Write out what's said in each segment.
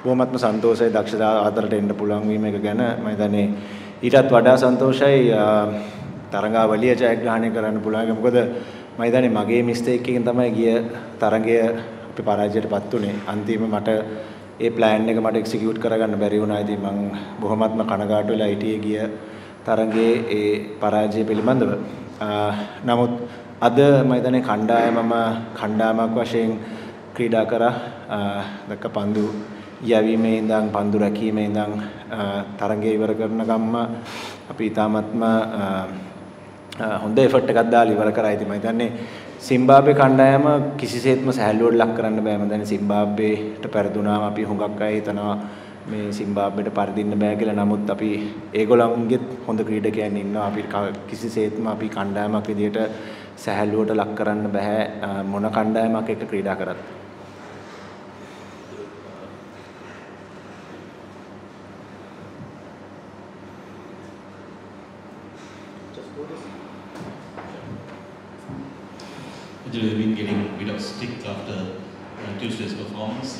බොහොමත්ම සන්තෝෂයි දක්ෂතා ආතරට එන්න පුළුවන් වීම එක ගැන මම හිතන්නේ ඊටත් වඩා සන්තෝෂයි තරගාවලිය ජයග්‍රහණය කරන්න පුළුවන්. මොකද මම හිතන්නේ මගේ මිස්ටේක් එකකින් තමයි ගිය තරගය අපි පරාජයටපත් උනේ. අන්තිම මට ඒ plan එක මට execute කරගන්න බැරි වුණා. ඉතින් මම බොහොමත්ම කනගාටු වෙලා හිටියේ ගිය තරගයේ ඒ පරාජය පිළිබඳව. නමුත් අද මම හිතන්නේ කණ්ඩායමක් වශයෙන් ක්‍රීඩා කරා. දැක්ක පන්දු යැවීමේ ඉඳන් පන්දු රැකීමේ ඉඳන් තරගය ඉවර කරන ගම්ම අපි ඊටාත්ම හොඳ effort එකක් දාලා ඉවර කරා. ඉතින් මම හිතන්නේ සිම්බාබ්වේ කණ්ඩායම කිසිසේත්ම සැහැල්ලුවට ලක් කරන්න බෑ. මම දැන් සිම්බාබ්වේට පරදුනාම අපි හුඟක් අය හිතනවා මේ සිම්බාබ්වේට පරදින්න බෑ කියලා. නමුත් අපි ඒගොල්ලන්ගෙත් හොඳ ක්‍රීඩකයන් ඉන්නවා. අපි කිසිසේත්ම අපි කණ්ඩායමක් විදියට සැහැල්ලුවට ලක් කරන්න බෑ මොන කණ්ඩායමක් එක්ක ක්‍රීඩා කරත්. We've been getting a bit of stick after Tuesday's performance.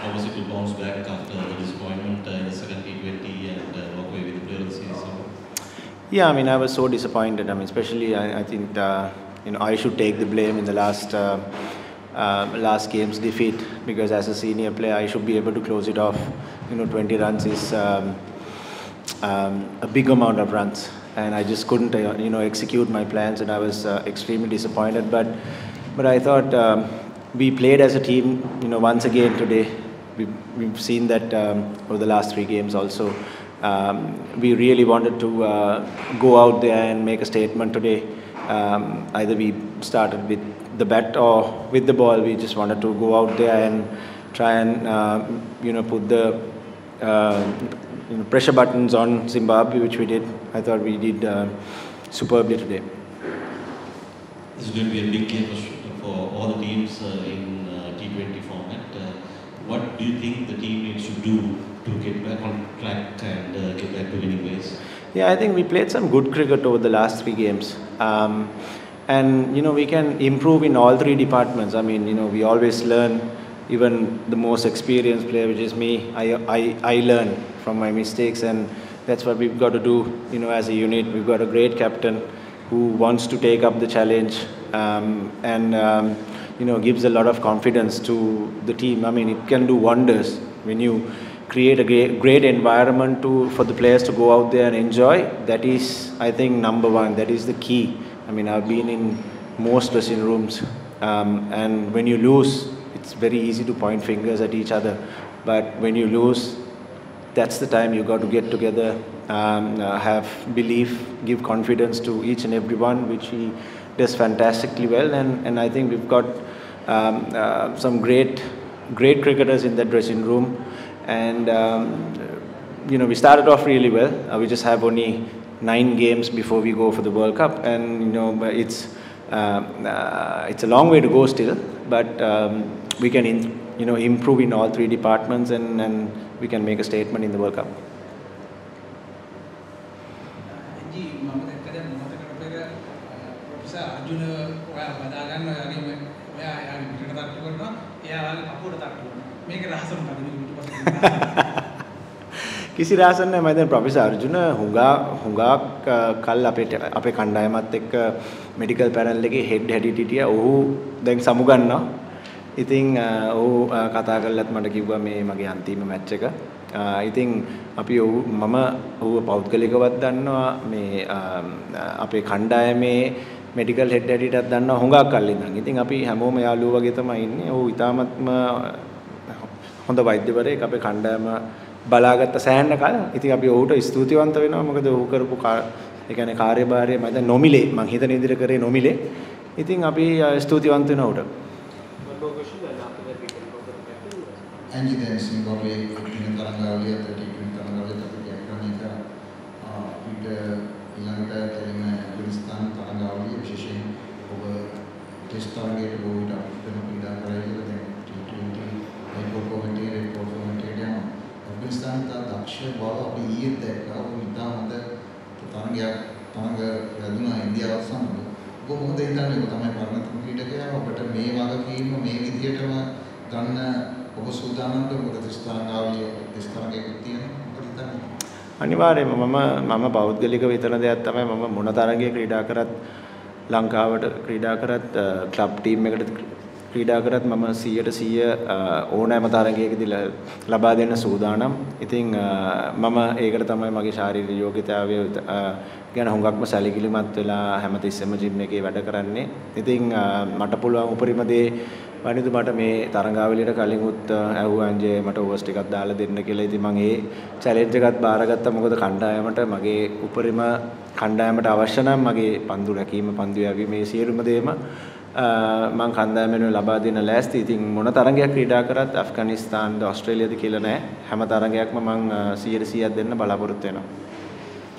How was it to bounce back after the disappointment in the second T20 and walk away with the play-off series? Yeah, I mean, I was so disappointed. I mean, especially I think I should take the blame in the last game's defeat, because as a senior player, I should be able to close it off. 20 runs is a big amount of runs, and I just couldn't, execute my plans, and I was extremely disappointed. But I thought we played as a team, once again today. We've seen that over the last three games also. We really wanted to go out there and make a statement today. Either we started with the bat or with the ball. We just wanted to go out there and try and, put the pressure buttons on Zimbabwe, which we did. I thought we did superbly today. This is going to be a big game for all the teams in T20 format. What do you think the team needs to do to get back on track and get back to winning ways? Yeah, I think we played some good cricket over the last three games. And, we can improve in all three departments. I mean, we always learn. Even the most experienced player, which is me, I learn from my mistakes, and that's what we've got to do, as a unit. We've got a great captain who wants to take up the challenge and gives a lot of confidence to the team. I mean, it can do wonders when you create a great environment for the players to go out there and enjoy. That is, I think, number one. That is the key. I mean, I've been in most dressing rooms, and when you lose, it's very easy to point fingers at each other, but when you lose, that's the time you got to get together, have belief, give confidence to each and everyone, which he does fantastically well. And I think we've got some great cricketers in that dressing room, and we started off really well. We just have only 9 games before we go for the World Cup, and it's a long way to go still, but we can improve in all three departments, and we can make a statement in the World Cup. किसी राशन ने मैं तो professor Arjun हुंगा कल अपे खंडाय मत एक मेडिकल पैनल लेके हेड हेडिटिटिया ओहु देंग समुगन ना इतिंग ओ कातागल लत मट किवा में मगे अंती में मैच का इतिंग अपी ओहु ममा ओहु पाउटकले का बात दान्ना में अपे खंडाय में मेडिकल हेड हेडिटर दान्ना हुंगा कल लेना इतिंग अपी हमो में आलू वगैरह तो माइने ओ इतामत मा होंदा वाइद्य बरे अपे खंडाय मा බලාගත්ත සෑහෙන කල ඉතින් අපි ඔහුට ස්තුතිවන්ත වෙනවා. මොකද ඔහු කරපු ඒ කියන්නේ කාර්යභාරය මම දැන් නොමිලේ මම හිතන ඉදිරිය කරේ නොමිලේ. ඉතින් අපි ස්තුතිවන්ත වෙනවා ඔහුට. ඇන්ජි දැන් සිම්බාබ්වේ ක්‍රිකට් තරගාවලිය ටී20 තරගාවලිය අපි ජයග්‍රහණය කරා. අපිට ඊළඟට තේරෙන ගුණස්ථාන තරගාවලිය විශේෂයෙන් ඔබ ටෙස්ට් තරගයට ගොවිට අපිට පීඩා කරලා දැන් ටී20 කොමිටි report එකෙන් Pakistan का दक्षिण बाला अपनी ये देखा वो मिता मधे तो तारंग राजूना इंडिया वाला है वो मधे इतना नहीं होता मैं पालना तुम की टके यार बटर में वाला की इन में विधियाँ टमा दान वो सुधारना तो मधे इस तारंग आवली අනිවාර්යයෙන්ම මම පෞද්ගලික වෙතන දෙයක් තමයි මම මොන තරගයේ ක්‍රීඩා කරත් ලංකාවට ක්‍රීඩා කරත් ක්ලබ් ටීම් එකට ක්‍රීඩා කරත් මම 100% ඕනෑම තරගයකදී ලබා දෙන්න සූදානම්. ඉතින් මම ඒකට තමයි මගේ ශාරීරික යෝග්‍යතාවය ගැන හුඟක්ම සැලකිලිමත් වෙලා හැමතිස්සෙම ජිම් එකේ වැඩ කරන්නේ. ඉතින් මට පුළුවන් උපරිම දේ වනිදු මට මේ තරගාවලියට කලින් උත් ඇහුවාන්ජේ මට ඕවර්ස් ටිකක් දාලා දෙන්න කියලා. ඉතින් මම ඒ චැලෙන්ජ් එකත් බාරගත්තා. මොකද කණ්ඩායමට මගේ උපරිම කණ්ඩායමට අවශ්‍ය නම් මගේ පන්දු රැකීම පන්දු යැවීම මේ සියලුම දේම මම කණ්ඩායම වෙනුවෙන් ලබා දෙන්න ලෑස්ති. ඉතින් මොන තරගයක් ක්‍රීඩා කරත් ඇෆ්ගනිස්තාන්ද ඕස්ට්‍රේලියාද කියලා නෑ. හැම තරගයක්ම මම 100%ක් දෙන්න බලාපොරොත්තු වෙනවා.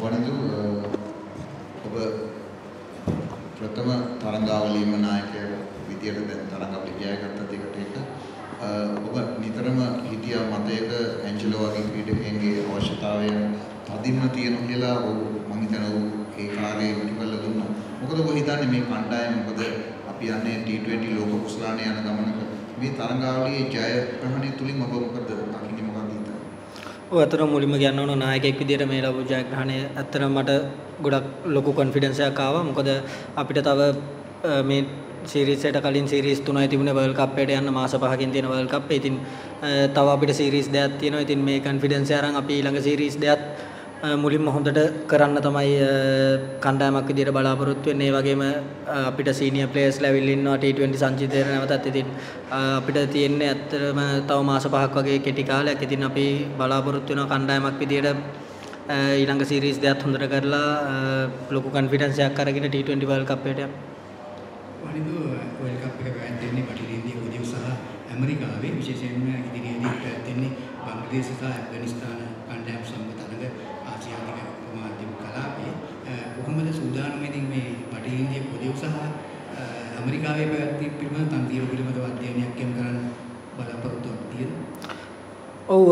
වනිදු ඔබ ප්‍රථම තරගාවලියේම නායකයෙක් විදියට දැන් තරගාවලිය ජයගත්ත දෙකට ඔබ නිතරම හිටියා මතයක ඇන්ජලෝ වගේ ක්‍රීඩකයන්ගේ අවශ්‍යතාවය තදින්ම තියෙනවා කියලා මම හිතනවා ඒ කාර්යය පිළිබඳව දුන්නා. මොකද ඔබ හිතන්නේ මේ කණ්ඩායම මොකද අපි යන්නේ T20 ලෝක කුසලානේ යන ගමනක මේ තරගාවලියේ ජය ග්‍රහණය තුලින් ඔබ මොකද අකින්නේ මොකක්ද හිතන්නේ? ඔය අතර මුලින්ම කියනවා නායකයෙක් විදියට මේ ලැබු ජය ග්‍රහණය අතර මට ගොඩක් ලොකු කොන්ෆිඩන්ස් එකක් ආවා. මොකද අපිට තව මේ series එක කලින් series 3යි තිබුණේ World Cup එකට යන මාස 5කින් තියෙන World Cup එක. ඉතින් තව අපිට series දෙකක් තියෙනවා. ඉතින් මේ confidence එක අරන් අපි ඊළඟ series දෙකත් මුලින්ම හොඳට කරන්න තමයි කණ්ඩායමක් විදියට බලාපොරොත්තු වෙන්නේ. ඒ වගේම අපිට senior players ලැබිල් ඉන්නවා T20 සංචිතේ නැවතත්. ඉතින් අපිට තියෙන්නේ ඇත්තටම තව මාස 5ක් වගේ කෙටි කාලයක්. ඉතින් අපි බලාපොරොත්තු වෙනවා කණ්ඩායමක් විදියට ඊළඟ series දෙකත් හොඳට කරලා ලොකු confidence එකක් අරගෙන T20 World Cup එකට යන්න. වනිදු World Cup එක වැන්දෙන්නේ බටහිරදී උදේව සහ ඇමරිකාවේ විශේෂයෙන්ම ඉදිරියේදී පැවැත්වෙන්නේ බංග්ලාදේශ සහ ඇෆ්ගනිස්තාන කණ්ඩායම් සමග තරඟ ආසියාතික මාධ්‍යම කලාපයේ කොහොමද සූදානම් ඉදින් මේ බටහිරදී උදේව සහ ඇමරිකාවේ පැවැත්වීම පිළිබඳ තන්තිර පිළිබඳ අධ්‍යයනයක් කරන්න බලාපොරොත්තුවක් තියෙනවා. ඔව්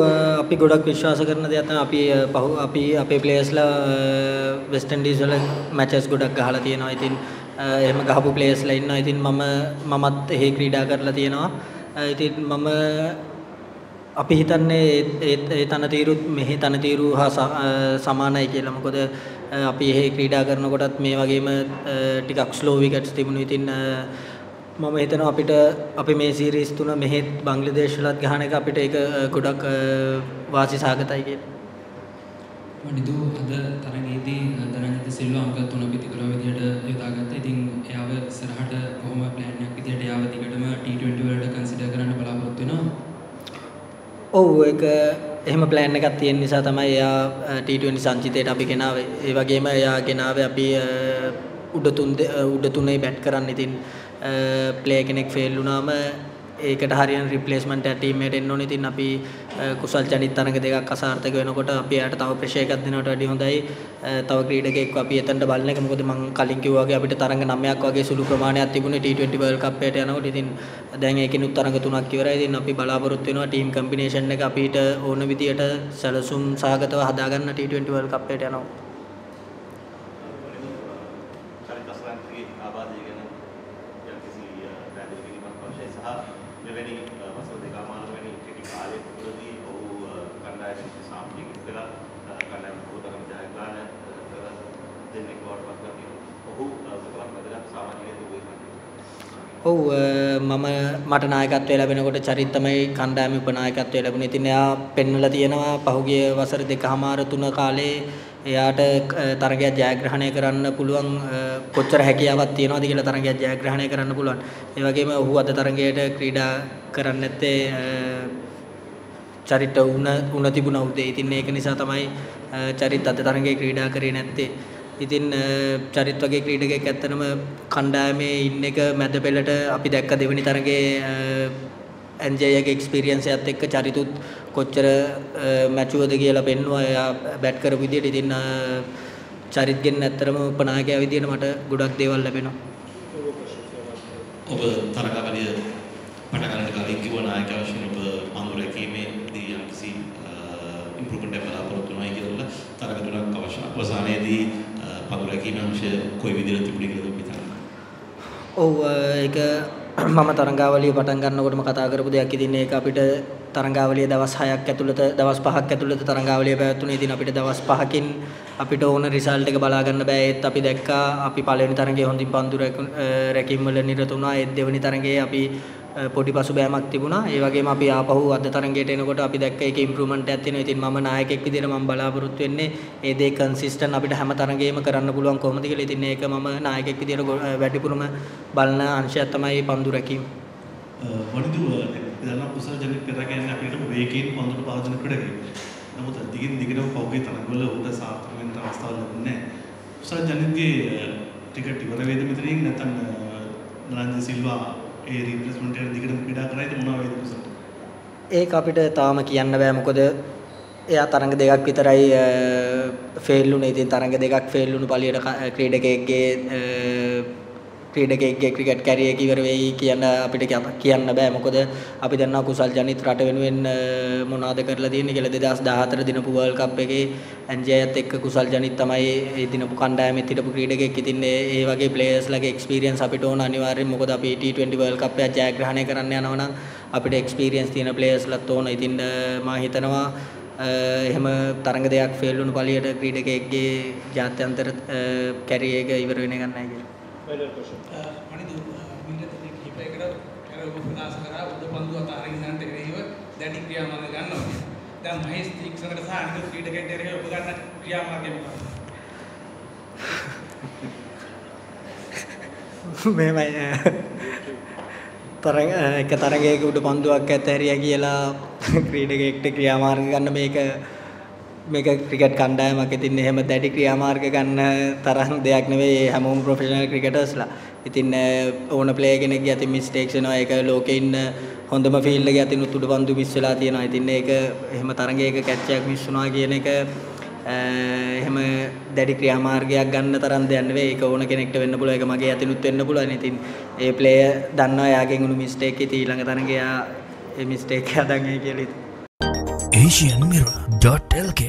අපි ගොඩක් විශ්වාස කරන දෙයක් තමයි අපි අපේ ප්ලේයර්ස්ලා වෙස්ට් ඉන්ඩීස් වල මැචස් ගොඩක් ගහලා තියෙනවා. ඉතින් එහෙම ගහපු ප්ලේයර්ස්ලා ඉන්නවා. ඉතින් මමත් එහි ක්‍රීඩා කරලා තියෙනවා. ඉතින් අපි හිතන්නේ ඒ තනතිරුත් මෙහි තනතිරු හා සමානයි කියලා. මොකද අපි එහි ක්‍රීඩා කරනකොටත් මේ වගේම ටිකක් ස්ලෝ විකට්ස් තිබුණා. ඉතින් මම හිතනවා අපිට අපි මේ සීරීස් 3 මෙහෙත් බංග්ලාදේශ වලත් ගහන එක අපිට ඒක ගොඩක් වාසි සාගතයි කියලා. වනිදු අද තරගයේදී දරංගිත සිල්වා අංක 3 පිටිකර විදියට යොදාගත්තා. ඉතින් එයාව ඉස්සරහට කොහොම ප්ලෑන් එකක් විදියට එයාව දිගටම T20 වලට කන්සිඩර් කරන්න බලාපොරොත්තු වෙනවා. ඔව් ඒක එහෙම ප්ලෑන් එකක් තියෙන නිසා තමයි එයා T20 සංචිතයට අපි ගෙනාවේ. ඒ වගේම එයා ගෙනාවේ අපි උඩ තුනේ බැට් කරන්න. ඉතින් ප්ලේ කෙනෙක් ෆේල් වුණාම ඒකට හරියන රිප්ලේස්මන්ට් එක ටීම් එකට එන්න ඕනේ. ඉතින් අපි කුසල් ජනිත තරඟ දෙකක් අසාර්ථක වෙනකොට අපි එයාට තව ප්‍රෙෂර් එකක් දෙනවට වැඩිය හොඳයි තව ක්‍රීඩකයෙක්ව අපි එතනට බලන එක. මොකද මම කලින් කිව්වා වගේ අපිට තරඟ 9ක් වගේ සුළු ප්‍රමාණයක් තිබුණේ T20 World Cup එකට යනකොට. ඉතින් දැන් ඒකිනුත් තරඟ 3ක් ඉවරයි. ඉතින් අපි බලාපොරොත්තු වෙනවා ටීම් කම්බිනේෂන් එක අපිට ඕන විදියට සැලසුම් සහගතව හදාගන්න T20 World Cup එකට යනවා. ඔව් මට නායකත්වය ලැබෙනකොට චරිත් තමයි කණ්ඩායම උපනායකත්වය ලැබුණේ. ඉතින් එයා පෙන්වලා තියෙනවා පහුගිය වසර 2.5 කාලේ එයාට තරගයක් ජයග්‍රහණය කරන්න පුළුවන් කොච්චර හැකියාවක් තියෙනවද කියලා තරගයක් ජයග්‍රහණය කරන්න පුළුවන්. ඒ වගේම ඔහු අද තරගයට ක්‍රීඩා කරන්නේ නැත්තේ චරිත උන තිබුණා උදේ. ඉතින් ඒක නිසා තමයි චරිත් අද තරගයේ ක්‍රීඩා කරේ නැත්තේ. ඉතින් චරිත් වගේ ක්‍රීඩකයෙක් ඇත්තනම කණ්ඩායමේ ඉන්න එක මැද පෙළට අපි දැක්ක දෙවෙනි තරගයේ එන්ජයගේ එක්ස්පීරියන්ස් එකත් එක්ක චරිතුත් කොච්චර මැචුවද කියලා පෙන්නුවා එයා බැට් කරපු විදියට. ඉතින් චරිත් ගෙන්න ඇත්තනම උපනායකයා විදියට මට ගොඩක් දේවල් ලැබෙනවා. ඔබ තරගාවලිය පටන් ගන්නට කලින් කිව්වා නායකයා වශයෙන් ඔබ පන්දු රැකීමේදී යම්කිසි ඉම්ප්‍රූව්මන්ට් එකක් බලාපොරොත්තු වෙනවා කියලා තරග 3ක් අවශ්‍ය. අවසානයේදී ඔව් ඒක මම තරගාවලිය පටන් ගන්නකොටම කතා කරපු දෙයක්. ඉතින් ඒක අපිට තරංගාවලිය දවස් 6ක් ඇතුළත දවස් 5ක් ඇතුළත තරංගාවලිය පැවැත්ුණේ. ඉතින් අපිට දවස් 5කින් අපිට ඕන රිසල්ට් එක බලා ගන්න බෑ. ඒත් අපි දැක්කා අපි පළවෙනි තරඟයේ හොඳින් පන්දු රැකීම් වල නිරත වුණා. ඒත් දෙවෙනි තරඟයේ අපි පොඩි පසුබෑමක් තිබුණා. ඒ වගේම අපි ආපහු අද තරඟයට එනකොට අපි දැක්ක ඒකේ ඉම්ප්‍රූව්මන්ට් එකක් තියෙනවා. ඉතින් මම නායකයෙක් විදිහට මම බලාපොරොත්තු වෙන්නේ ඒ දේ කන්සිස්ටන්ට් අපිට හැම තරඟේම කරන්න පුළුවන් කොහොමද කියලා. ඉතින් ඒක මම නායකයෙක් විදිහට වැඩිපුරම බලන අංශයක් තමයි පන්දු රැකීම. Wanindu Pusa Janet Piragan appeared to wake in on the Pajan Predicate. Now the digging of Pocket and Gula, the South and Rastal. Pusa Janet ticket to away the Mithrin, Nathan Ranja Silva, a replacement and digging of Pida, right? A capita Tamakiana Bamako, a Taranga de Pitarai failed Lunathan Taranga de Gak failed Lunapalia, create a gay. ක්‍රීඩකයෙක්ගේ cricket career එක ඉවර වෙයි කියන අපිට කියන්න බෑ. මොකද අපි දන්නවා කුසල් ජනිත් රට වෙනුවෙන් මොනවාද කරලා තියෙන්නේ කියලා. 2014 දිනපු World Cup එකේ ඇන්ජයත් එක්ක කුසල් ජනිත් තමයි ඒ දිනපු කණ්ඩායමේ හිටපු ක්‍රීඩකයෙක්. ඉතින් ඒ වගේ ප්ලේයර්ස් ලගේ එක්ස්පීරියන්ස් අපිට ඕන අනිවාර්යෙන්. මොකද අපි T20 World Cup එක ජයග්‍රහණය කරන්න යනවා නම් අපිට එක්ස්පීරියන්ස් තියෙන ප්ලේයර්ස් ලත් ඕන. ඉතින් මම හිතනවා එහෙම තරඟ දෙකක් ෆේල් වුණු පළියට ක්‍රීඩකයෙක්ගේ ජාත්‍යන්තර කැරියර් එක ඉවර වෙන්නේ නැහැ කියලා. Final question. Manidu, we need to take hip again. Kerala people ask us, "What Pandu are taking on today? He was that is Kriya Marge. Ganna. That Mahesh Thik sir is saying that Kriya Marge today. What Ganna Kriya Marge?" Maybe. Tarang, Tarang, if you Pandu are getting ready, he will Kriya Marge. Ganna make මේක cricket කණ්ඩායමක්. ඉතින් එහෙම දැඩි ක්‍රියාමාර්ග ගන්න තරම් දෙයක් නෙවෙයි හැමෝම ප්‍රොෆෙෂනල් ක්‍රිකටර්ස්ලා. ඉතින් ඕන ප්ලේයර් කෙනෙක්ගේ අතින් මිස්ටේක්ස් වෙනවා. ඒක ලෝකේ ඉන්න හොඳම ෆීල්ඩ් එකේ අතින් උඩු බඳු මිස් වෙලා තියෙනවා. ඉතින් ඒක එහෙම තරඟයක කැච් එකක් මිස් වුණා කියන එක එහෙම දැඩි ක්‍රියාමාර්ගයක් ගන්න තරම් දෙයක් නෙවෙයි. ඒක ඕන කෙනෙක්ට වෙන්න පුළුවන්. ඒක මගේ අතිනුත් වෙන්න පුළුවන්. ඉතින් ඒ ප්ලේයර් දන්නවා එයාගෙන් උණු මිස්ටේක් එක ඊළඟ තරඟේ එයා ඒ මිස්ටේක් එක හදන්නේ කියලා. AsianMirror.lk